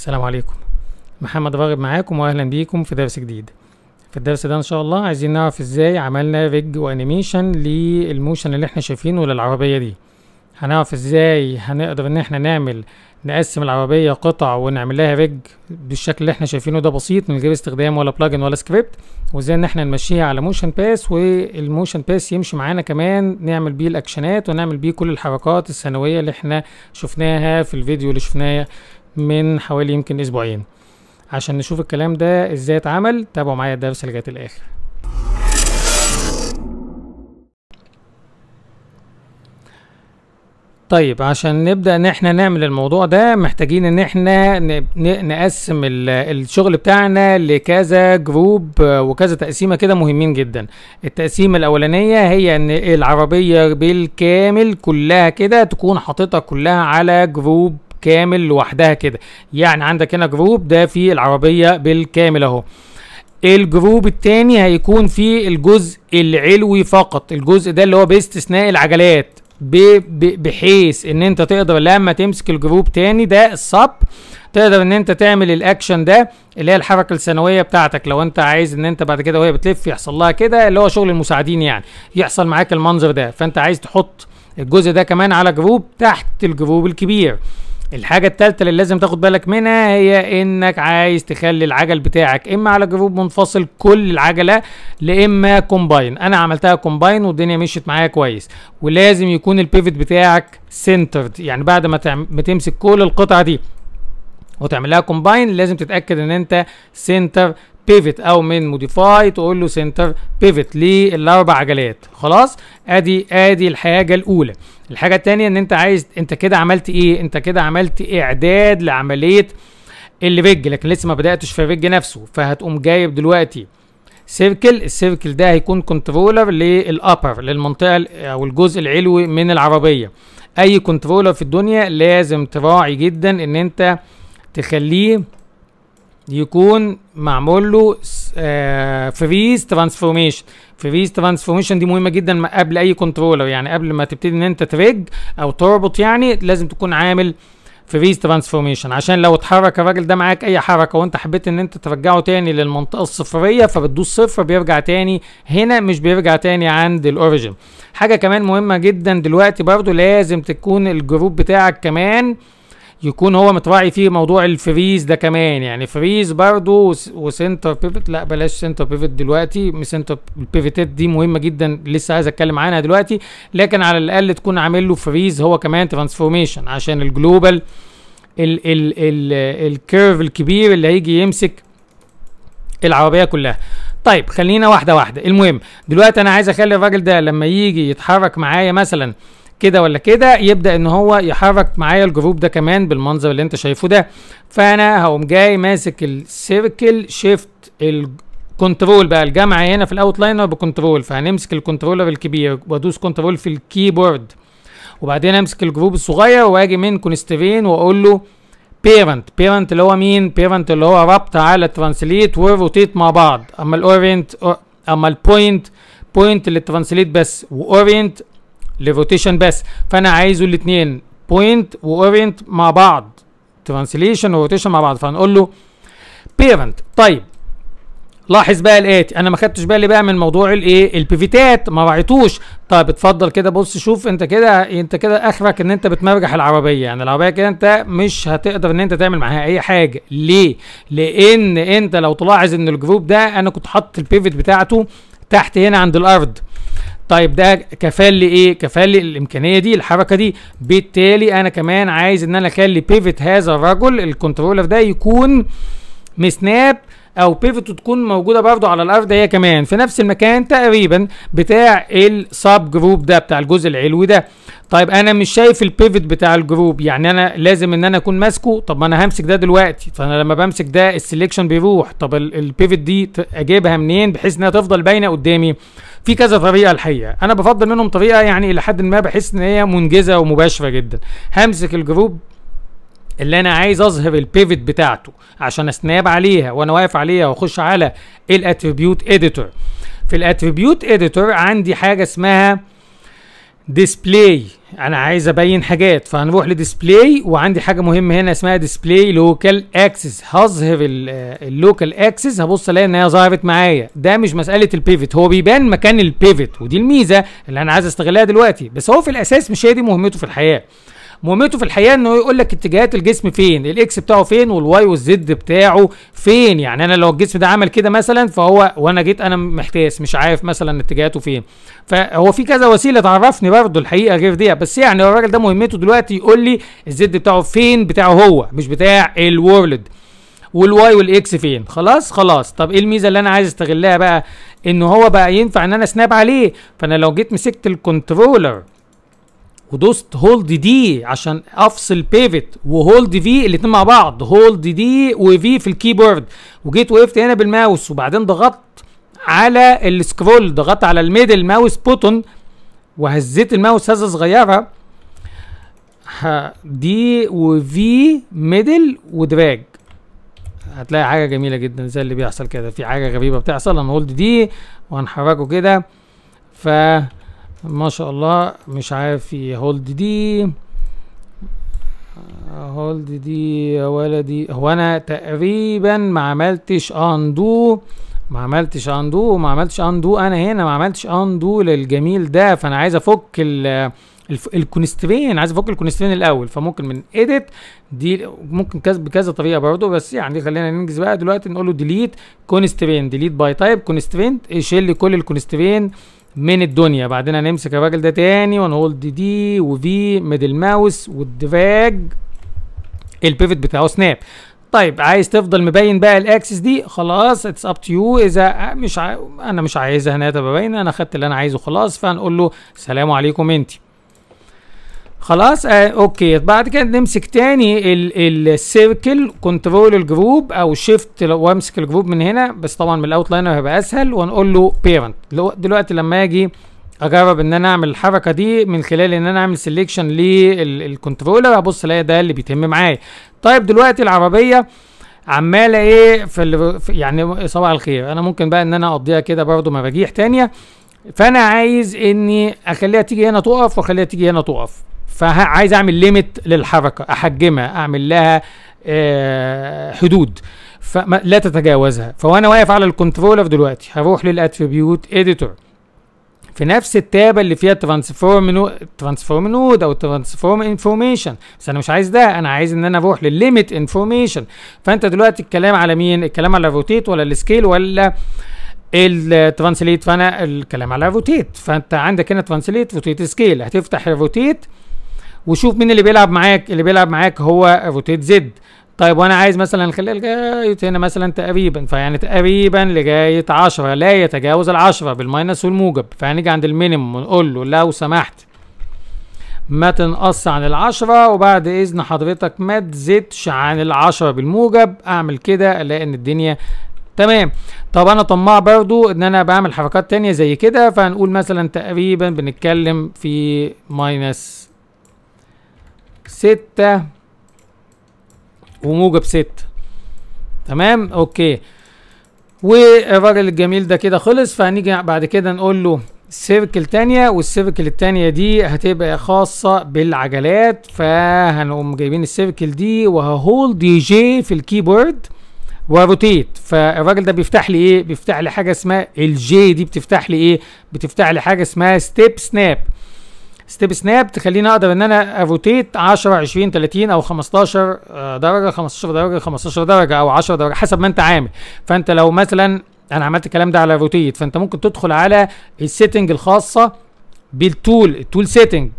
السلام عليكم، محمد راغب معاكم واهلا بيكم في درس جديد. في الدرس ده ان شاء الله عايزين نعرف ازاي عملنا ريج وانيميشن للموشن اللي احنا شايفينه للعربيه دي. هنعرف ازاي هنقدر ان احنا نقسم العربيه قطع ونعمل لها ريج بالشكل اللي احنا شايفينه ده، بسيط من غير استخدام ولا بلاجن ولا سكريبت، وازاي ان احنا نمشيها على موشن باث والموشن باث يمشي معانا كمان نعمل بيه الاكشنات ونعمل بيه كل الحركات الثانويه اللي احنا شفناها في الفيديو اللي شفناه من حوالي يمكن اسبوعين. عشان نشوف الكلام ده ازاي اتعمل تابعوا معايا الدرس لغايه الاخر. طيب عشان نبدأ ان احنا نعمل الموضوع ده محتاجين ان احنا نقسم الشغل بتاعنا لكذا جروب وكذا تقسيمة كده مهمين جدا. التقسيمة الاولانية هي ان العربية بالكامل كلها كده تكون حاططها كلها على جروب كامل لوحدها كده، يعني عندك هنا جروب ده فيه العربية بالكامل اهو. الجروب التاني هيكون فيه الجزء العلوي فقط، الجزء ده اللي هو باستثناء العجلات، بحيث ان انت تقدر لما تمسك الجروب تاني ده الصب تقدر ان انت تعمل الاكشن ده اللي هي الحركه الثانويه بتاعتك، لو انت عايز ان انت بعد كده وهي بتلف يحصل لها كده اللي هو شغل المساعدين، يعني يحصل معاك المنظر ده، فانت عايز تحط الجزء ده كمان على جروب تحت الجروب الكبير. الحاجه الثالثه اللي لازم تاخد بالك منها هي انك عايز تخلي العجل بتاعك اما على جروب منفصل كل العجله لا اما كومباين. انا عملتها كومباين والدنيا مشيت معايا كويس. ولازم يكون البيفت بتاعك سنترد، يعني بعد ما تمسك كل القطعه دي وتعملها كومباين لازم تتاكد ان انت سنتر بيفت، او من موديفاي تقول له سنتر بيفت للاربع عجلات. خلاص ادي الحاجه الاولى. الحاجه الثانيه ان انت عايز انت كده عملت ايه؟ انت كده عملت اعداد لعمليه الريج، لكن لسه ما بداتش في الريج نفسه، فهتقوم جايب دلوقتي سيركل. السيركل ده هيكون كنترولر للابر للمنطقه او الجزء العلوي من العربيه. اي كنترولر في الدنيا لازم تراعي جدا ان انت تخليه يكون معمول له فريز ترانسفورميشن. فريز ترانسفورميشن دي مهمه جدا قبل اي كنترولر، يعني قبل ما تبتدي ان انت تريج او تربط يعني لازم تكون عامل فريز ترانسفورميشن، عشان لو اتحرك الراجل ده معاك اي حركه وانت حبيت ان انت ترجعه تاني للمنطقه الصفريه فبتدوس صفر بيرجع تاني هنا، مش بيرجع تاني عند الاوريجن. حاجه كمان مهمه جدا دلوقتي برضو لازم تكون الجروب بتاعك كمان يكون هو متراعي فيه موضوع الفريز ده كمان، يعني فريز برضو وسنتر بيفت. لا بلاش سنتر بيفت دلوقتي، سنتر البيفتات دي مهمه جدا لسه عايز اتكلم عنها دلوقتي، لكن على الاقل تكون عامل له فريز هو كمان ترانسفورميشن عشان الجلوبال الكيرف الكبير اللي هيجي يمسك العربيه كلها. طيب خلينا واحده واحده. المهم دلوقتي انا عايز اخلي الراجل ده لما يجي يتحرك معايا مثلا كده ولا كده يبدأ ان هو يحرك معايا الجروب ده كمان بالمنظر اللي انت شايفه ده، فانا هقوم جاي ماسك السيركل شيفت الكنترول بقى الجمع هنا في الاوت لاينر بكنترول، فهنمسك الكنترولر الكبير وادوس كنترول في الكيبورد وبعدين امسك الجروب الصغير واجي من كونسترين واقول له بيرنت. بيرنت اللي هو مين؟ بيرنت اللي هو ربط على ترانسليت وروتيت مع بعض. اما الاورينت اما البوينت بوينت للترانسليت بس واورينت لروتيشن بس، فانا عايزه الاثنين بوينت واورينت مع بعض، ترانسليشن وروتيشن مع بعض، فهنقول له بيرنت. طيب لاحظ بقى الاتي، انا ما خدتش بالي بقى من موضوع الايه البيفيتات ما راعيتوش. طيب اتفضل كده بص شوف انت كده اخرك ان انت بتمرجح العربيه، يعني العربيه كده انت مش هتقدر ان انت تعمل معاها اي حاجه. ليه؟ لان انت لو تلاحظ ان الجروب ده انا كنت حاطط البيفيت بتاعته تحت هنا عند الارض. طيب ده كفال لي ايه؟ كفال لي الامكانيه دي الحركه دي، بالتالي انا كمان عايز ان انا اخلي بيفت هذا الرجل الكنترولر ده يكون مسناب او بيفت تكون موجوده برضو على الارض هي كمان في نفس المكان تقريبا بتاع الساب جروب ده بتاع الجزء العلوي ده. طيب انا مش شايف البيفت بتاع الجروب، يعني انا لازم ان انا اكون ماسكه. طب ما انا همسك ده دلوقتي، فانا لما بمسك ده السليكشن بيروح. طب البيفت دي اجيبها منين بحيث انها تفضل باينه قدامي؟ في كذا طريقه الحقيقه، انا بفضل منهم طريقه يعني الى حد ما بحس ان هي منجزه ومباشره جدا. همسك الجروب اللي انا عايز اظهر البيفت بتاعته عشان اسناب عليها وانا واقف عليها واخش على الاتريبيوت اديتور. في الاتريبيوت اديتور عندي حاجه اسمها ديسبلاي، انا عايز ابين حاجات فهنروح لديسبلاي، وعندي حاجه مهمه هنا اسمها ديسبلاي لوكال اكسس. هظهر اللوكال اكسس، هبص الاقي ان هي ظهرت معايا. ده مش مساله البيفت، هو بيبان مكان البيفت ودي الميزه اللي انا عايز استغلها دلوقتي، بس هو في الاساس مش هي دي مهمته في الحياه. مهمته في الحقيقه انه يقول لك اتجاهات الجسم فين، الاكس بتاعه فين والواي والزد بتاعه فين. يعني انا لو الجسم ده عمل كده مثلا فهو، وانا جيت انا محتاس مش عارف مثلا اتجاهاته فين، فهو في كذا وسيله تعرفني برضه الحقيقه غير دي. بس يعني الراجل ده مهمته دلوقتي يقول لي الزد بتاعه فين، بتاعه هو مش بتاع الورلد، والواي والاكس فين. خلاص خلاص. طب ايه الميزه اللي انا عايز استغلها بقى؟ ان هو بقى ينفع ان انا سناب عليه. فانا لو جيت مسكت الكنترولر ودوست هولد دي عشان افصل بيفت، وهولد في الاتنين مع بعض، هولد دي وفي في الكيبورد، وجيت وقفت هنا بالماوس وبعدين ضغطت على السكرول، ضغطت على الميدل ماوس بوتون وهزيت الماوس هزه صغيره دي وفي ميدل ودراج، هتلاقي حاجه جميله جدا زي اللي بيحصل كده. في حاجه غريبه بتحصل، انا هولد دي وهنحركه كده ف ما شاء الله مش عارف ايه. هولد دي هولد دي يا ولدي. هو انا تقريبا ما عملتش اندو، انا هنا ما عملتش اندو للجميل ده. فانا عايز افك الكونسترين، عايز افك الكونسترين الاول. فممكن من ايديت دي ممكن بكذا طريقه برضه، بس يعني خلينا ننجز بقى دلوقتي. نقول له ديليت كونسترين، ديليت باي تايب كونسترين، شيل كل الكونسترين من الدنيا. بعدين هنمسك الراجل ده تاني ونهولد دي وفي ميدل ماوس والدراج، البيفت بتاعه سناب. طيب عايز تفضل مبين بقى الاكسس دي؟ خلاص اتس اب تو يو. اذا مش انا مش عايزها هنا تبقى باينه، انا خدت اللي انا عايزه خلاص. فهنقول له سلام عليكم انت خلاص. اوكي. بعد كده نمسك تاني السيركل، كنترول الجروب او شيفت وامسك الجروب من هنا، بس طبعا من الاوت لاينر هيبقى اسهل. ونقول له بيرنت. دلوقتي لما اجي اجرب ان انا اعمل الحركه دي من خلال ان انا اعمل سيلكشن للكنترولر، هبص الاقي ده اللي بيتم معايا. طيب دلوقتي العربيه عماله ايه في يعني صباح الخير. انا ممكن بقى ان انا اقضيها كده برضو مراجيح تانيه، فانا عايز اني اخليها تيجي هنا تقف واخليها تيجي هنا تقف. فعايز اعمل ليميت للحركه، احجمها، اعمل لها حدود لا تتجاوزها. فانا واقف على الكنترولر دلوقتي هروح للاتريبيوت اديتور في نفس التابه اللي فيها ترانسفورم نود او ترانسفورم انفورميشن، بس انا مش عايز ده، انا عايز ان انا اروح للليميت انفورميشن. فانت دلوقتي الكلام على مين؟ الكلام على الروتيت ولا السكيل ولا الترانسليت؟ فانا الكلام على الروتيت. فانت عندك هنا ترانسليت، روتيت، سكيل. هتفتح الروتيت وشوف مين اللي بيلعب معاك. اللي بيلعب معاك هو روتيت زد. طيب وانا عايز مثلا نخليها لغايه هنا مثلا تقريبا، فيعني تقريبا لغايه 10، لا يتجاوز ال10 بالماينس والموجب. فهنيجي عند المينيمم ونقول له لو سمحت ما تنقص عن 10، وبعد اذن حضرتك ما تزيدش عن 10 بالموجب. اعمل كده الاقي ان الدنيا تمام. طب انا طماع برضو ان انا بعمل حركات تانيه زي كده، فهنقول مثلا تقريبا بنتكلم في ماينس 6 وموجب 6. تمام اوكي. والراجل الجميل ده كده خلص. فهنيجي بعد كده نقول له سيركل تانية، والسيركل التانية دي هتبقى خاصة بالعجلات. فهنقوم جايبين السيركل دي وهولد جي في الكيبورد وروتيت. فالراجل ده بيفتح لي ايه؟ بيفتح لي حاجة اسمها الجي دي. بتفتح لي ايه؟ بتفتح لي حاجة اسمها ستيب سناب. ستيب سناب تخليني اقدر ان انا اروتيت 10 20 30 او 15 درجه 15 درجه 15 درجه او 10 درجه حسب ما انت عامل. فانت لو مثلا انا عملت الكلام ده على روتيت، فانت ممكن تدخل على السيتنج الخاصه بالتول، التول سيتنج.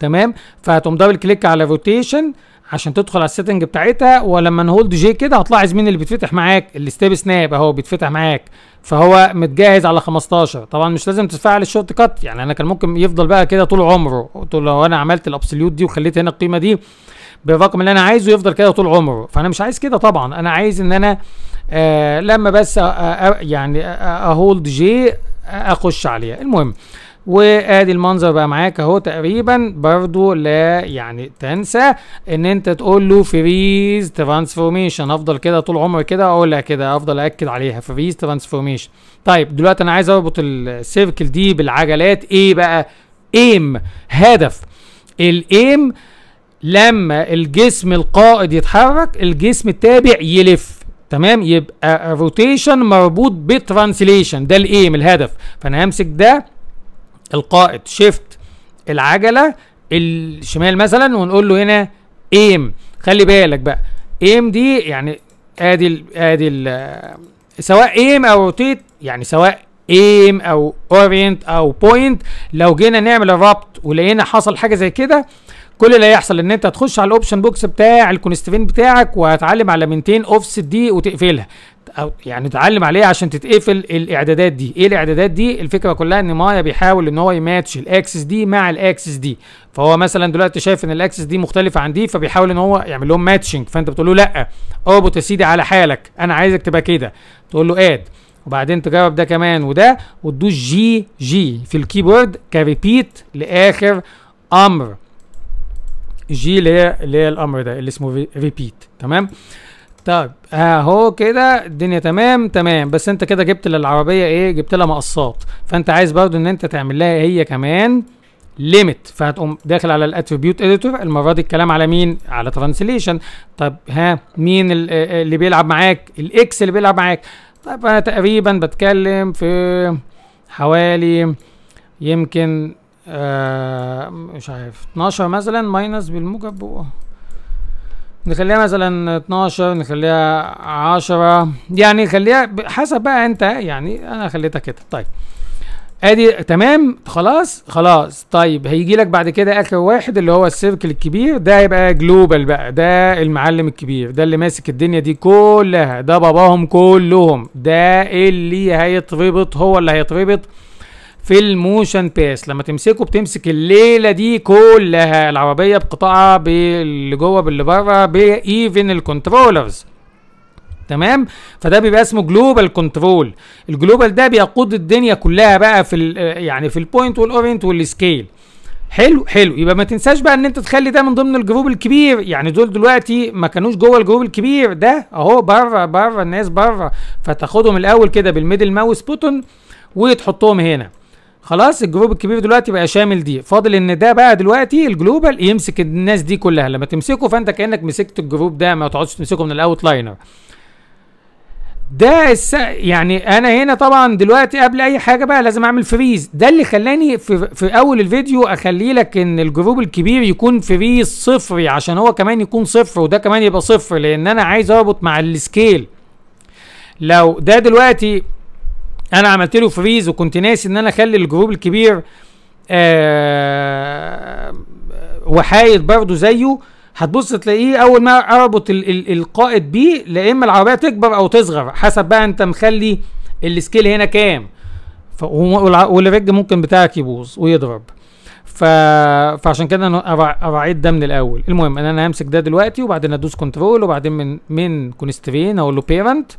تمام. فهتقوم دبل كليك على روتيشن عشان تدخل على السيتنج بتاعتها. ولما نهولد جي كده هتلاحظ مين اللي بيتفتح معاك؟ الستيب سناب اهو بيتفتح معاك، فهو متجهز على 15. طبعا مش لازم تفعل الشورت كات، يعني انا كان ممكن يفضل بقى كده طول عمره. لو انا عملت الابسوليوت دي وخليت هنا القيمه دي بالرقم اللي انا عايزه يفضل كده طول عمره، فانا مش عايز كده طبعا. انا عايز ان انا لما بس يعني اهولد جي اخش عليها. المهم وادي المنظر بقى معاك اهو تقريبا. برضو لا يعني تنسى ان انت تقول له فريز ترانسفورميشن. افضل كده طول عمري كده اقولها كده، افضل اكد عليها فريز ترانسفورميشن. طيب دلوقتي انا عايز اربط السيركل دي بالعجلات. ايه بقى؟ ايم، هدف. الايم لما الجسم القائد يتحرك الجسم التابع يلف، تمام؟ يبقى روتيشن مربوط بترانسليشن، ده الايم الهدف. فانا همسك ده القائد، شيفت العجله الشمال مثلا ونقول له هنا ايم. خلي بالك بقى ايم دي يعني ادي سواء ايم او روتيت، يعني سواء ايم او اورينت او بوينت. لو جينا نعمل الربط ولقينا حصل حاجه زي كده، كل اللي هيحصل ان انت هتخش على الاوبشن بوكس بتاع الكونسترينت بتاعك وهتعلم على علامتين اوفست دي وتقفلها، او يعني تعلم عليها عشان تتقفل الاعدادات دي. ايه الاعدادات دي؟ الفكره كلها ان مايا بيحاول ان هو يماتش الاكسس دي مع الاكسس دي، فهو مثلا دلوقتي شايف ان الاكسس دي مختلفه عن دي، فبيحاول ان هو يعمل لهم ماتشنج. فانت بتقول له لا اربط يا سيدي على حالك، انا عايزك تبقى كده، تقول له اد، وبعدين تجرب ده كمان وده، وتدوس جي جي في الكيبورد كريبيت لاخر امر جي اللي هي الامر ده اللي اسمه ريبيت، تمام؟ طيب اهو كده الدنيا تمام. بس انت كده جبت للعربيه ايه؟ جبت لها مقصات، فانت عايز برضو ان انت تعمل لها هي كمان ليميت. فهتقوم داخل على الاتريبيوت اديتور، المره دي الكلام على مين؟ على ترانسليشن. طب ها مين اللي بيلعب معاك؟ الاكس اللي بيلعب معاك. طب انا تقريبا بتكلم في حوالي يمكن مش عارف 12 مثلا ماينس بالموجب، نخليها مثلا 12، نخليها 10، يعني خليها حسب بقى انت، يعني انا خليتها كده. طيب ادي تمام، خلاص. طيب هيجي لك بعد كده اخر واحد اللي هو السيركل الكبير ده، هيبقى جلوبال بقى، ده المعلم الكبير، ده اللي ماسك الدنيا دي كلها، ده باباهم كلهم، ده اللي هيتربط، هو اللي هيتربط في الموشن باس. لما تمسكه بتمسك الليله دي كلها، العربيه بقطاعها، باللي جوه باللي بره، بايفن الكنترولرز، تمام؟ فده بيبقى اسمه جلوبال كنترول. الجلوبال ده بيقود الدنيا كلها بقى في يعني في البوينت والاورينت والسكيل. حلو. يبقى ما تنساش بقى ان انت تخلي ده من ضمن الجروب الكبير، يعني دول دلوقتي ما كانوش جوه الجروب الكبير، ده اهو بره الناس بره، فتاخدهم الاول كده بالميدل ماوس بوتون وتحطهم هنا. خلاص الجروب الكبير دلوقتي بقى شامل دي، فاضل ان ده بقى دلوقتي الجلوبال يمسك الناس دي كلها. لما تمسكه فانت كانك مسكت الجروب ده، ما تقعدش تمسكه من الاوت لاينر ده. يعني انا هنا طبعا دلوقتي قبل اي حاجه بقى لازم اعمل فريز، ده اللي خلاني في اول الفيديو اخلي لك ان الجروب الكبير يكون فريز صفري، عشان هو كمان يكون صفر وده كمان يبقى صفر، لان انا عايز اربط مع السكيل. لو ده دلوقتي انا عملت له فريز وكنت ناسي ان انا اخلي الجروب الكبير وحايد برضو زيه، هتبص تلاقيه اول ما اربط القائد بيه لا اما العربيه تكبر او تصغر، حسب بقى انت مخلي السكيل هنا كام، والرج ممكن بتاعك يبوظ ويضرب. فعشان كده انا راعيت ده من الاول. المهم ان انا همسك ده دلوقتي وبعدين ادوس كنترول، وبعدين من كونسترين اقول له بيرنت،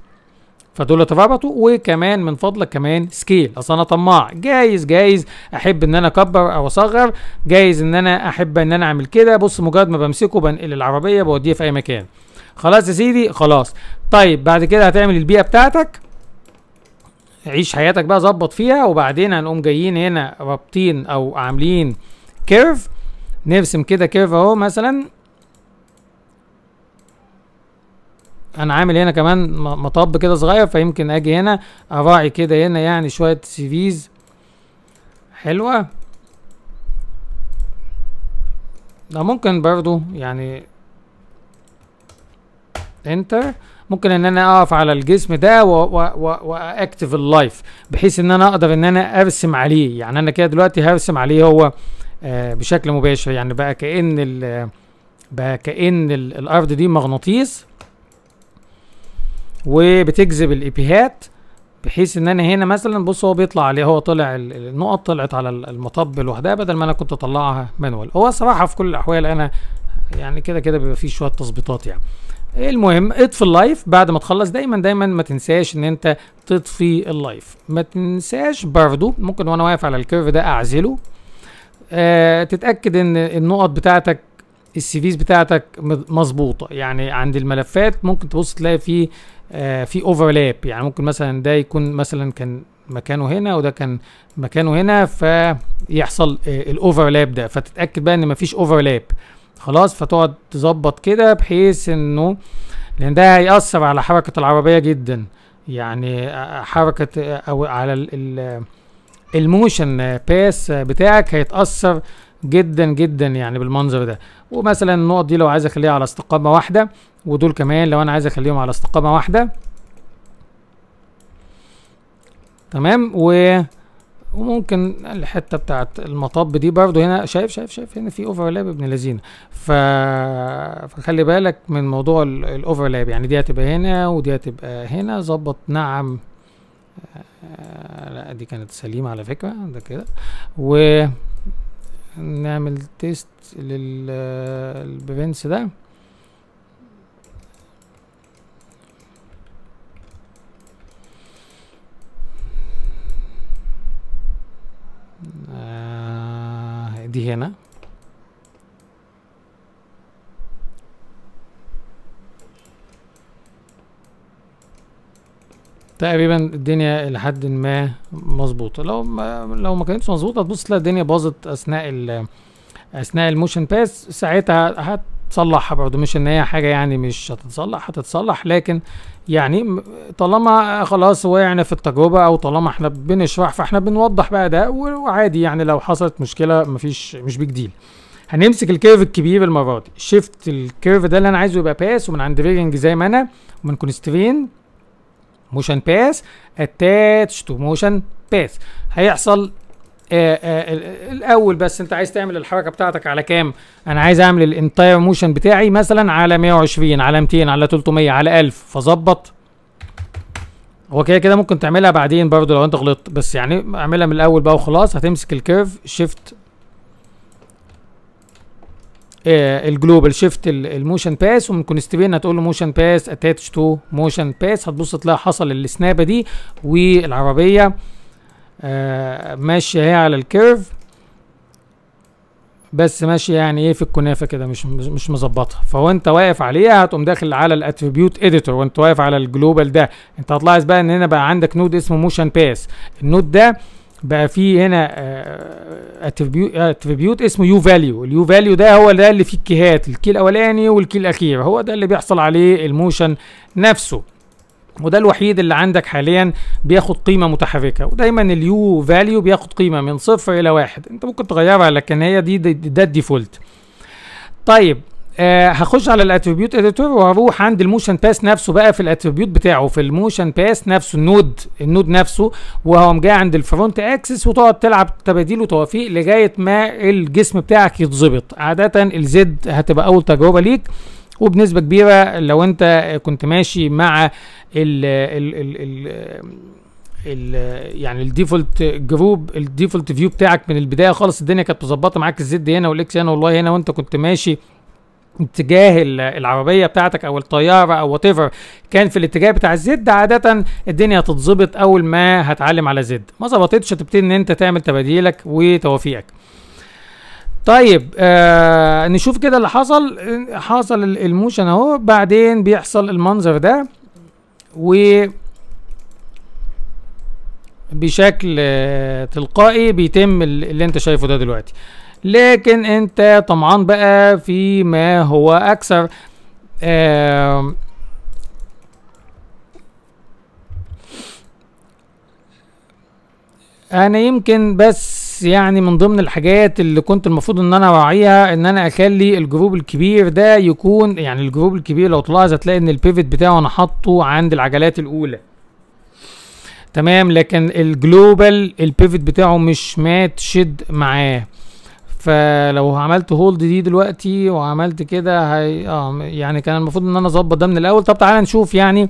فدول اتربطوا. وكمان من فضلك كمان سكيل، اصل انا طماع، جايز احب ان انا اكبر او اصغر، جايز ان انا احب ان انا اعمل كده. بص مجرد ما بمسكه بنقل العربيه بوديها في اي مكان. خلاص يا سيدي خلاص. طيب بعد كده هتعمل البيئه بتاعتك، عيش حياتك بقى، ظبط فيها. وبعدين هنقوم جايين هنا رابطين او عاملين كيرف، نرسم كده كيرف اهو. مثلا انا عامل هنا كمان مطب كده صغير، فيمكن اجي هنا اراعي كده هنا يعني شويه سيفيز حلوه. ده ممكن برضو يعني انتر، ممكن ان انا اقف على الجسم ده واكتف اللايف، بحيث ان انا اقدر ان انا ارسم عليه. يعني انا كده دلوقتي هرسم عليه هو بشكل مباشر، يعني بقى كأن الارض دي مغناطيس وبتجذب الابيهات، بحيث ان انا هنا مثلا بص هو بيطلع عليه، هو طلع النقط طلعت على المطب لوحدها بدل ما انا كنت اطلعها مانوال. هو صراحه في كل الاحوال انا يعني كده بيبقى فيه شويه تظبيطات يعني. المهم اطفي اللايف بعد ما تخلص، دايما ما تنساش ان انت تطفي اللايف. ما تنساش برضو ممكن وانا واقف على الكيرف ده اعزله، تتاكد ان النقط بتاعتك السيفيز بتاعتك مظبوطه. يعني عند الملفات ممكن تبص تلاقي فيه في اوفرلاب، يعني ممكن مثلا ده يكون مثلا كان مكانه هنا وده كان مكانه هنا، فيحصل الاوفرلاب ده، فتتاكد بقى ان مفيش اوفرلاب خلاص، فتقعد تظبط كده بحيث انه، لان ده هيأثر على حركه العربيه جدا، يعني حركه او على الموشن باس بتاعك هيتأثر جدا جدا يعني بالمنظر ده. ومثلا النقط دي لو عايز اخليها على استقامه واحده، ودول كمان لو انا عايز اخليهم على استقامه واحده، تمام. وممكن الحته بتاعت المطب دي برضو هنا، شايف شايف شايف هنا في اوفرلاب ابن لذينه، فخلي بالك من موضوع الاوفرلاب، يعني دي هتبقى هنا ودي هتبقى هنا، ظبط. نعم لا دي كانت سليمه على فكره، ده كده. ونعمل تيست للبرنس ده، دي هنا تقريبا الدنيا لحد ما مظبوطه. لو ما كانتش مظبوطه تبص تلاقي الدنيا باظت اثناء الموشن باس، ساعتها هتصلحها برضه. مش ان هي حاجه يعني مش هتتصلح، هتتصلح، لكن يعني طالما خلاص وقعنا في التجربه او طالما احنا بنشرح فاحنا بنوضح بقى ده، وعادي يعني لو حصلت مشكله مفيش، مش بيج ديل. هنمسك الكيرف الكبير المره دي، شيفت الكيرف ده اللي انا عايزه يبقى باس، ومن عند ريجنج زي ما انا، ومن كونسترين موشن باس اتاتش تو موشن باس. هيحصل الاول بس انت عايز تعمل الحركه بتاعتك على كام؟ انا عايز اعمل الانتاير موشن بتاعي مثلا على 120 على 200 على 300 على 1000، فظبط. هو كده كده ممكن تعملها بعدين برضو لو انت غلطت، بس يعني اعملها من الاول بقى وخلاص. هتمسك الكيرف شيفت الجلوبال، شيفت الموشن باس، ومن كونسترين هتقول له موشن باس اتاتش تو موشن باس. هتبص تلاقي حصل السنابه دي والعربيه ماشيه هي على الكيرف، بس ماشيه يعني ايه في الكنافه كده، مش مظبطه. فهو انت واقف عليها هتقوم داخل على الاتريبيوت اديتور، وانت واقف على الجلوبال ده انت هتلاحظ بقى ان هنا بقى عندك نود اسمه موشن باس. النود ده بقى فيه هنا اتريبيوت اسمه يو فاليو. اليو فاليو ده هو ده اللي فيه الكيهات، الكي الاولاني والكي الاخير، هو ده اللي بيحصل عليه الموشن نفسه، وده الوحيد اللي عندك حاليا بياخد قيمه متحركه. ودايما اليو فاليو بياخد قيمه من 0 إلى 1، انت ممكن تغيرها لكن هي دي ده الديفولت. طيب هخش على الاتريبيوت اديتور وهروح عند الموشن باس نفسه بقى، في الاتريبيوت بتاعه في الموشن باس نفسه، النود نفسه، وهو جاي عند الفرونت اكسس، وتقعد تلعب تباديل وتوافيق لغايه ما الجسم بتاعك يتظبط. عاده الزد هتبقى اول تجربه ليك، وبنسبه كبيره لو انت كنت ماشي مع ال يعني الديفولت جروب، الديفولت فيو بتاعك من البدايه خالص، الدنيا كانت مظبطه معاك، الزد هنا والاكس هنا والواي هنا، وانت كنت ماشي اتجاه العربيه بتاعتك او الطياره او وات ايفر كان في الاتجاه بتاع الزد، عاده الدنيا هتتظبط اول ما هتعلم على زد. ما ظبطتش هتبتدي ان انت تعمل تباديلك وتوافيقك. طيب نشوف كده اللي حصل الموشن اهو، بعدين بيحصل المنظر ده و بشكل تلقائي بيتم اللي انت شايفه ده دلوقتي. لكن انت طمعان بقى في ما هو اكثر. انا يمكن بس يعني من ضمن الحاجات اللي كنت المفروض ان انا راعيها ان انا اخلي الجروب الكبير ده يكون، يعني الجروب الكبير لو تلاحظ هتلاقي ان البيفت بتاعه انا حاطه عند العجلات الاولى، تمام. لكن الجلوبال البيفت بتاعه مش ماتشد معاه، فلو عملت هولد دي دلوقتي وعملت كده هي يعني كان المفروض ان انا اظبط ده من الاول. طب تعالى نشوف يعني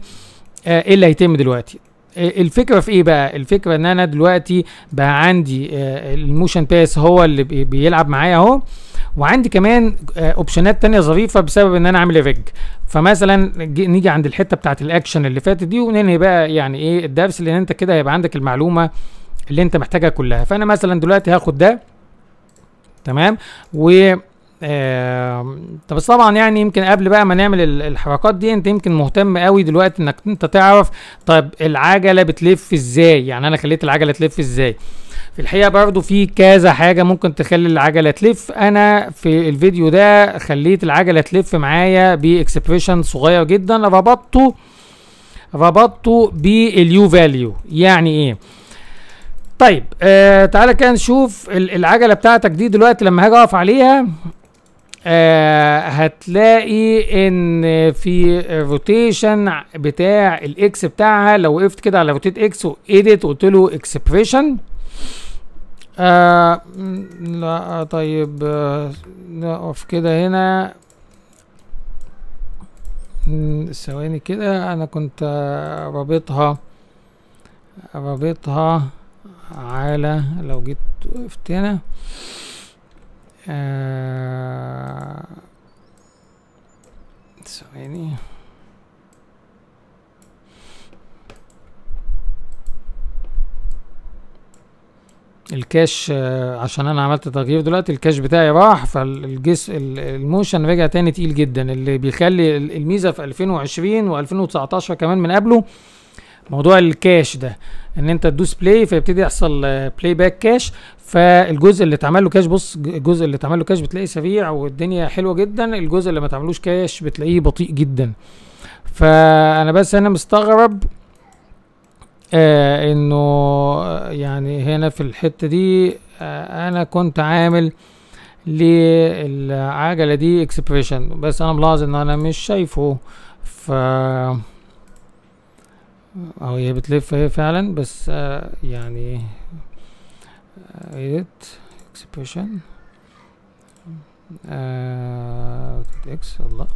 ايه اللي هيتم دلوقتي. الفكره في ايه بقى؟ الفكره ان انا دلوقتي بقى عندي الموشن باس هو اللي بيلعب معايا اهو، وعندي كمان اوبشنات تانية ظريفه بسبب ان انا عامل ريج. فمثلا نيجي عند الحته بتاعت الاكشن اللي فاتت دي وننهي بقى يعني ايه الدرس، لان انت كده هيبقى عندك المعلومه اللي انت محتاجها كلها. فانا مثلا دلوقتي هاخد ده، تمام، و طب بس طبعا يعني يمكن قبل بقى ما نعمل الحركات دي انت يمكن مهتم قوي دلوقتي انك انت تعرف طيب العجله بتلف ازاي، يعني انا خليت العجله تلف ازاي. في الحقيقه برضو في كذا حاجه ممكن تخلي العجله تلف، انا في الفيديو ده خليت العجله تلف معايا باكسبريشن صغير جدا ربطته باليو فاليو. يعني ايه؟ طيب تعالى كده نشوف العجله بتاعتك دي دلوقتي لما هاجي اقف عليها هتلاقي ان في الروتيشن بتاع الاكس بتاعها. لو وقفت كده على روتيت اكس واديت وقلت له اكسبريشن لا طيب نقف كده هنا ثواني كده، انا كنت رابطها على لو جيت وقفت هنا ثواني الكاش عشان انا عملت تغيير دلوقتي الكاش بتاعي راح، فالجس الموشن رجع تاني تقيل جدا، اللي بيخلي الميزه في 2020 و2019 كمان من قبله موضوع الكاش ده، ان انت تدوس بلاي فيبتدي يحصل بلاي باك كاش. فالجزء اللي اتعمل له كاش، بص الجزء اللي اتعمل له كاش بتلاقيه سريع والدنيا حلوه جدا، الجزء اللي ما اتعملوش كاش بتلاقيه بطيء جدا. فانا بس انا مستغرب انه يعني هنا في الحته دي انا كنت عامل للعجله دي اكسبريشن، بس انا ملاحظ ان انا مش شايفه. ف هي بتلف اهي فعلا، بس يعني edit expression اكس الله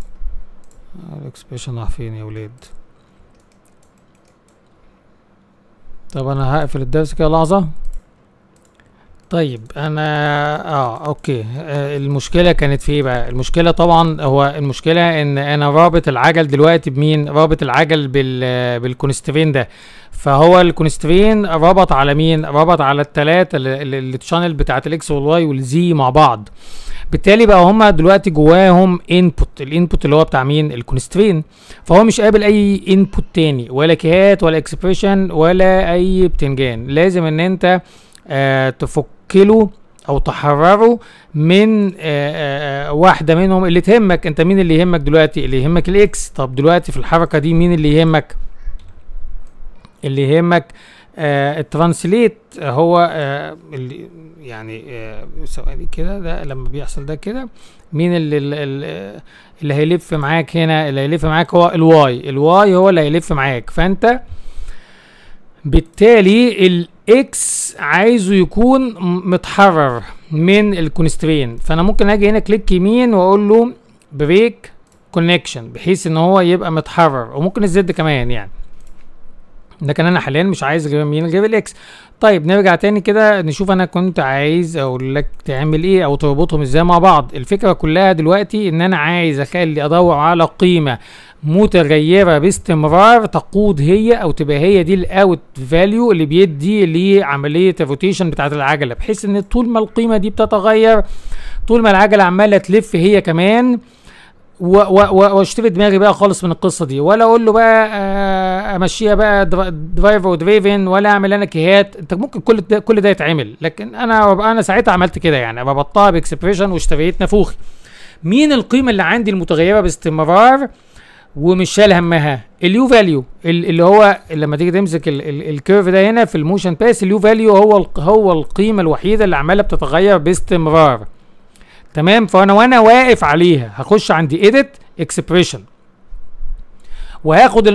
الاكسبريشن راح فين يا ولاد؟ طب انا هقفل الدرس كده لحظه. طيب انا اوكي المشكله كانت في ايه بقى؟ المشكله طبعا هو المشكله ان انا رابط العجل دلوقتي بمين؟ رابط العجل بالكونسترين ده، فهو الكونسترين ربط على مين؟ ربط على الثلاثه التشانل بتاعت الاكس والواي والزي مع بعض، بالتالي بقى هما دلوقتي جواهم انبوت، الانبوت اللي هو بتاع مين؟ الكونسترين. فهو مش قابل اي انبوت تاني ولا كيهات ولا اكسبريشن ولا اي بتنجان، لازم ان انت تفكله او تحرره من واحده منهم اللي تهمك انت. مين اللي يهمك دلوقتي؟ اللي يهمك الاكس. طب دلوقتي في الحركه دي مين اللي يهمك؟ اللي يهمك الترانسليت هو اللي يعني ثواني كده، ده لما بيحصل ده كده مين اللي هيلف معاك هنا؟ اللي هيلف معاك هو الواي، الواي هو اللي هيلف معاك. فانت بالتالي الاكس عايزه يكون متحرر من الكونسترين، فانا ممكن اجي هنا كليك يمين واقول له بريك كونكشن بحيث ان هو يبقى متحرر، وممكن الزد كمان يعني. لكن انا حاليا مش عايز غير مين؟ غير الاكس. طيب نرجع تاني كده نشوف انا كنت عايز اقول لك تعمل ايه او تربطهم ازاي مع بعض. الفكره كلها دلوقتي ان انا عايز اخلي ادور على قيمه متغيره باستمرار تقود هي او تبقى هي دي الاوت فاليو اللي بيدي لعمليه الروتيشن بتاعه العجله، بحيث ان طول ما القيمه دي بتتغير طول ما العجله عماله تلف هي كمان واشتري دماغي بقى خالص من القصه دي، ولا اقول له بقى امشيها بقى درايفر ودريفن ولا اعمل انا كيهات. انت ممكن كل ده يتعمل، لكن انا ساعتها عملت كده يعني ربطتها باكسبريشن واشتريت نافوخي. مين القيمه اللي عندي المتغيره باستمرار ومش شايل همها؟ اليو فاليو، اللي هو لما تيجي تمسك الكيرف ده هنا في الموشن باس، اليو فاليو هو القيمه الوحيده اللي عماله بتتغير باستمرار. تمام؟ فانا وانا واقف عليها هخش عند edit expression وهاخد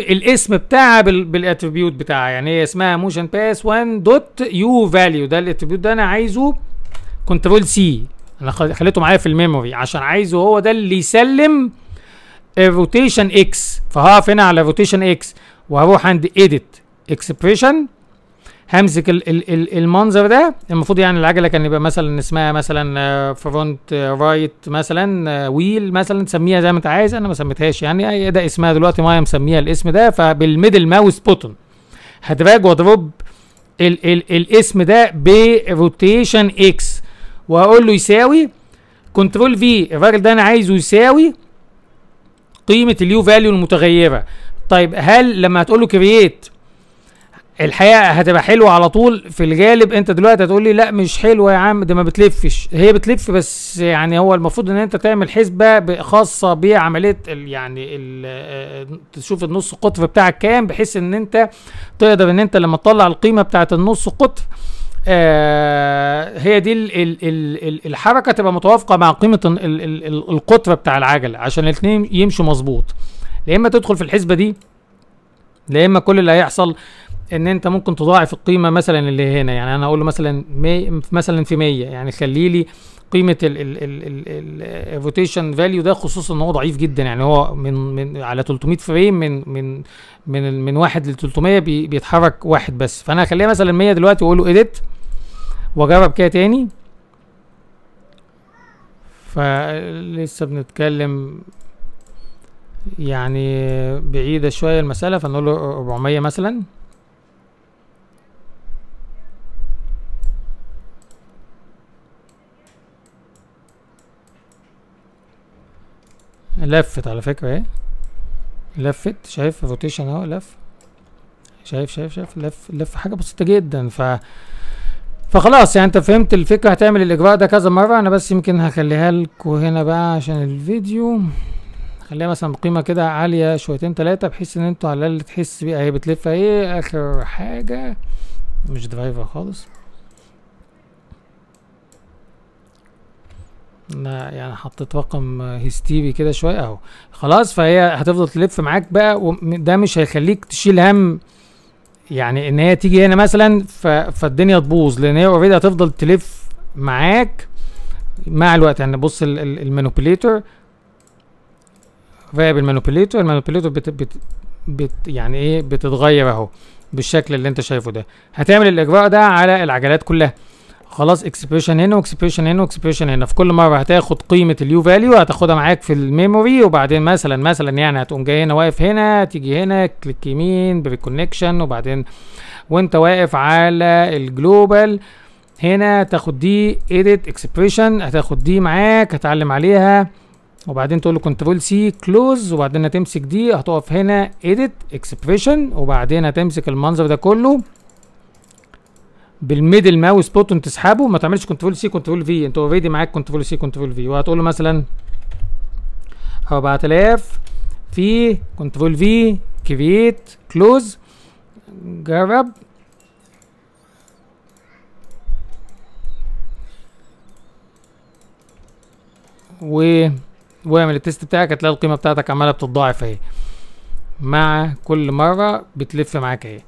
الاسم بتاعها بالاتريبيوت بتاعها، يعني هي اسمها موشن باس 1 دوت يو فاليو، ده الاتريبيوت ده انا عايزه كنترول سي، انا خليته معايا في الميموري عشان عايزه هو ده اللي يسلم الروتيشن اكس. فهقف هنا على روتيشن اكس وهروح عند edit expression، همسك المنظر ده. المفروض يعني العجله كان يبقى مثلا اسمها مثلا فرونت رايت مثلا ويل مثلا، سميها زي ما انت عايز، انا ما سميتهاش يعني، ده اسمها دلوقتي مايا مسميها الاسم ده. فبالميدل ماوس بوتون هدراج واضرب الاسم ده بروتيشن اكس وهقول له يساوي كنترول في الراجل ده انا عايزه يساوي قيمه اليو فاليو المتغيره. طيب هل لما هتقول له كرييت الحقيقه هتبقى حلوه على طول؟ في الغالب انت دلوقتي هتقول لي لا مش حلوه يا عم، ده ما بتلفش. هي بتلف بس يعني هو المفروض ان انت تعمل حسبه خاصه بعمليه تشوف النص قطر بتاعك كام، بحيث ان انت تقدر ان انت لما تطلع القيمه بتاعه النص قطر هي دي الحركه تبقى متوافقه مع قيمه القطر بتاع العجله عشان الاثنين يمشوا مظبوط. لا اما تدخل في الحسبه دي، لا اما كل اللي هيحصل ان انت ممكن تضاعف القيمه مثلا اللي هنا. يعني انا اقول له مثلا مثلا في 100، يعني خلي لي قيمه الروتيشن فاليو ده، خصوصا ان هو ضعيف جدا. يعني هو من على 300 فريم من 1 ل 300 بيتحرك واحد بس. فانا هخليها مثلا 100 دلوقتي واقول له ايديت واجرب كده تاني. فلسه بنتكلم يعني بعيده شويه المساله، فنقول له 400 مثلا. لفت على فكره اهي، لفت. شايف روتيشن اهو، لف. شايف لف حاجه بسيطه جدا. فخلاص يعني انت فهمت الفكره، هتعمل الاجراء ده كذا مره. انا بس يمكن هخليها لكم هنا بقى عشان الفيديو، خليها مثلا بقيمه كده عاليه شويتين ثلاثه، بحيث ان انتوا على الاقل تحس بيها. هي بتلف اهي اخر حاجه، مش درايفر خالص. انا يعني حطيت رقم هستيري كده شويه اهو، خلاص. فهي هتفضل تلف معاك بقى، وده مش هيخليك تشيل هم يعني ان هي تيجي هنا مثلا فالدنيا تبوظ، لان هي اوريدي هتفضل تلف معاك مع الوقت. يعني بص المانيبيوليتور، فاهم؟ المانيبيوليتور يعني ايه، بتتغير اهو بالشكل اللي انت شايفه ده. هتعمل الاجراء ده على العجلات كلها، خلاص. اكسبريشن هنا واكسبريشن هنا واكسبريشن هنا. في كل مره هتاخد قيمه اليو فاليو، هتاخدها معاك في الميموري، وبعدين مثلا يعني هتقوم جاي هنا واقف هنا، تيجي هنا كليك يمين بريكونكشن، وبعدين وانت واقف على الجلوبال هنا تاخد دي ايديت اكسبريشن، هتاخد دي معاك هتعلم عليها، وبعدين تقول له كنترول سي كلوز، وبعدين هتمسك دي هتقف هنا ايديت اكسبريشن، وبعدين هتمسك المنظر ده كله بالميدل ماوس بوتون تسحبه. ما تعملش كنترول سي كنترول في، انت اوريدي معاك كنترول سي كنترول في. وهتقول له مثلا 4000 في كنترول في كرييت كلوز، جرب. واعمل التيست بتاعك، هتلاقي القيمه بتاعتك عماله بتتضاعف اهي مع كل مره بتلف معاك اهي.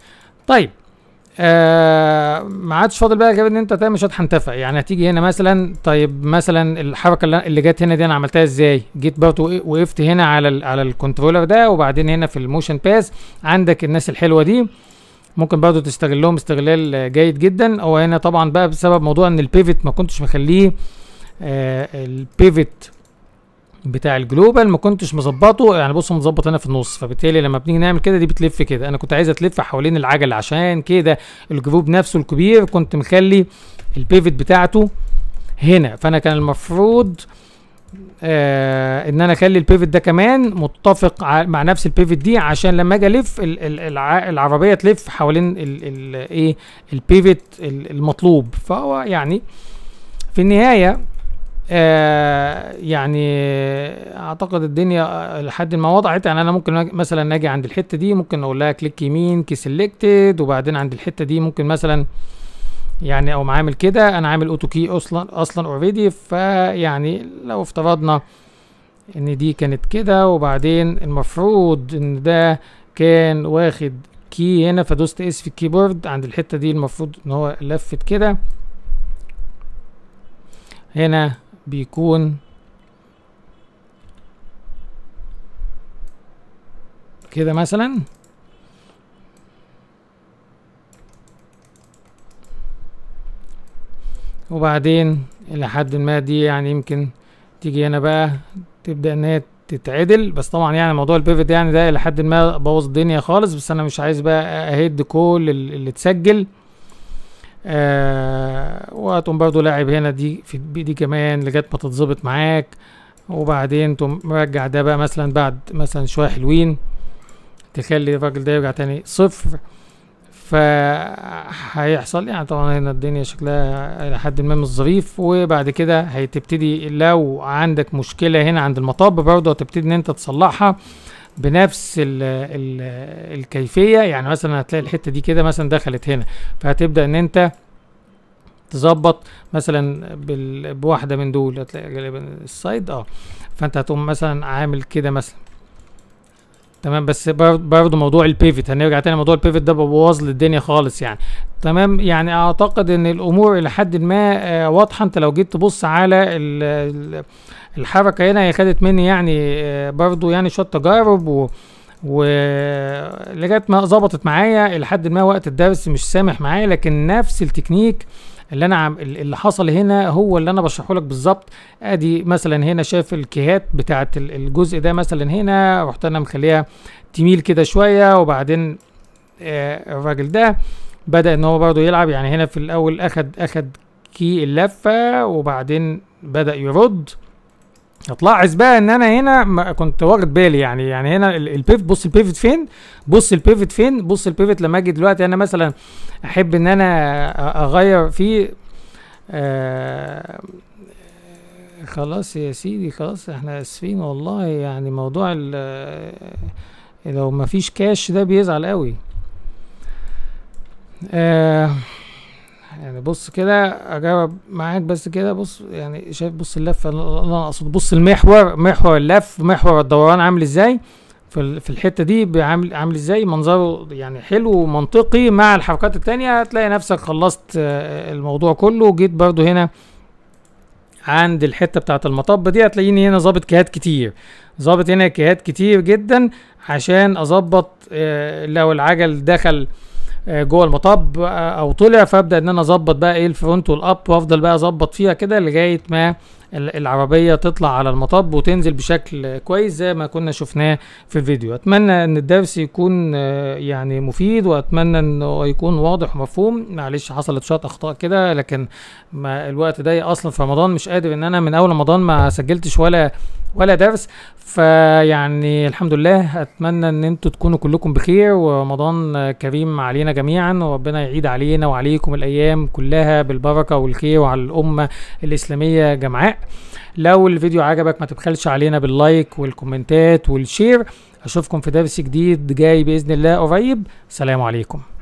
طيب ما عادش فاضل بقى غير ان انت مش هتنتفع. يعني هتيجي هنا مثلا، طيب مثلا الحركه اللي جت هنا دي انا عملتها ازاي؟ جيت برضه وقفت هنا على الكنترولر ده، وبعدين هنا في الموشن باث عندك الناس الحلوه دي ممكن برضه تستغلهم استغلال جيد جدا. هو هنا طبعا بقى بسبب موضوع ان البيفت ما كنتش مخليه، البيفت بتاع الجلوبال ما كنتش مظبطه. يعني بصوا مظبط هنا في النص، فبالتالي لما بنيجي نعمل كده دي بتلف كده. انا كنت عايزه تلف حوالين العجله، عشان كده الجروب نفسه الكبير كنت مخلي البيفت بتاعته هنا. فانا كان المفروض ان انا اخلي البيفت ده كمان متفق مع نفس البيفت دي، عشان لما اجي الف العربيه تلف حوالين ايه البيفت المطلوب. فهو يعني في النهايه يعني اعتقد الدنيا لحد ما وضعت. يعني انا ممكن مثلا اجي عند الحته دي، ممكن اقول لها كليك يمين كي سيلكتد، وبعدين عند الحته دي ممكن مثلا يعني او عامل كده. انا عامل اوتو كي اصلا اوريدي. فيعني لو افترضنا ان دي كانت كده، وبعدين المفروض ان ده كان واخد كي هنا، فدوست اس في الكيبورد عند الحته دي، المفروض ان هو لفت كده. هنا بيكون كده مثلا، وبعدين الى حد ما دي يعني يمكن تيجي هنا بقى تبدا ان هي تتعدل. بس طبعا يعني موضوع البيفت يعني ده الى حد ما بوظ الدنيا خالص. بس انا مش عايز بقى اهد كل اللي اتسجل، وتقوم برضو لاعب هنا دي في دي كمان لغايه ما تتظبط معاك، وبعدين تقوم مرجع ده بقى مثلا بعد مثلا شويه حلوين، تخلي الراجل ده يرجع تاني صفر. فهيحصل يعني طبعا هنا الدنيا شكلها الى حد ما مش ظريف. وبعد كده هتبتدي لو عندك مشكله هنا عند المطب برضه هتبتدي ان انت تصلحها بنفس ال الكيفيه. يعني مثلا هتلاقي الحته دي كده مثلا دخلت هنا، فهتبدا ان انت تظبط مثلا بواحده من دول، هتلاقي غالبا السايد فانت هتقوم مثلا عامل كده مثلا تمام. بس برضه موضوع البيفت هنرجع تاني، موضوع البيفت ده ببوظ لي الدنيا خالص يعني تمام. يعني اعتقد ان الامور الى حد ما واضحه. انت لو جيت تبص على الحركه هنا هي خدت مني يعني برضه يعني شويه تجارب ولغايه ما ظبطت معايا الى حد ما. وقت الدرس مش سامح معايا، لكن نفس التكنيك اللي انا اللي حصل هنا هو اللي انا بشرحه لك بالظبط. ادي مثلا هنا شايف الكيهات بتاعه الجزء ده مثلا هنا، رحت انا مخليها تميل كده شويه، وبعدين الراجل ده بدا ان هو برضه يلعب. يعني هنا في الاول اخد كي اللفه وبعدين بدا يرد. هتلاحظ بقى ان انا هنا ما كنت واخد بالي، يعني هنا البيفت، بص البيفت فين، بص البيفت فين، بص البيفت. لما اجي دلوقتي انا مثلا احب ان انا اغير فيه خلاص يا سيدي، خلاص احنا اسفين والله. يعني موضوع لو ما فيش كاش ده بيزعل قوي. يعني بص كده اجرب معاك بس كده، بص يعني شايف، بص اللفه انا اقصد، بص المحور، محور اللف، محور الدوران عامل ازاي في الحته دي، عامل ازاي منظره يعني حلو ومنطقي مع الحركات التانيه. هتلاقي نفسك خلصت الموضوع كله. جيت برضو هنا عند الحته بتاعه المطب دي هتلاقيني هنا ظابط كيهات كتير، ظابط هنا كيهات كتير جدا عشان اظبط لو العجل دخل جوه المطب او طلع. فابدا ان انا اظبط بقى ايه الفرونت والاب، وافضل بقى اظبط فيها كده لغايه ما العربيه تطلع على المطب وتنزل بشكل كويس زي ما كنا شفناه في الفيديو. اتمنى ان الدرس يكون يعني مفيد، واتمنى انه يكون واضح ومفهوم. معلش حصلت شويه اخطاء كده، لكن الوقت ده اصلا في رمضان مش قادر ان انا من اول رمضان ما سجلتش ولا درس. فيعني الحمد لله، اتمنى ان انتوا تكونوا كلكم بخير ورمضان كريم علينا جميعا، وربنا يعيد علينا وعليكم الايام كلها بالبركه والخير وعلى الامه الاسلاميه جمعاء. لو الفيديو عجبك ما تبخلش علينا باللايك والكومنتات والشير. اشوفكم في درس جديد جاي باذن الله قريب. سلام عليكم.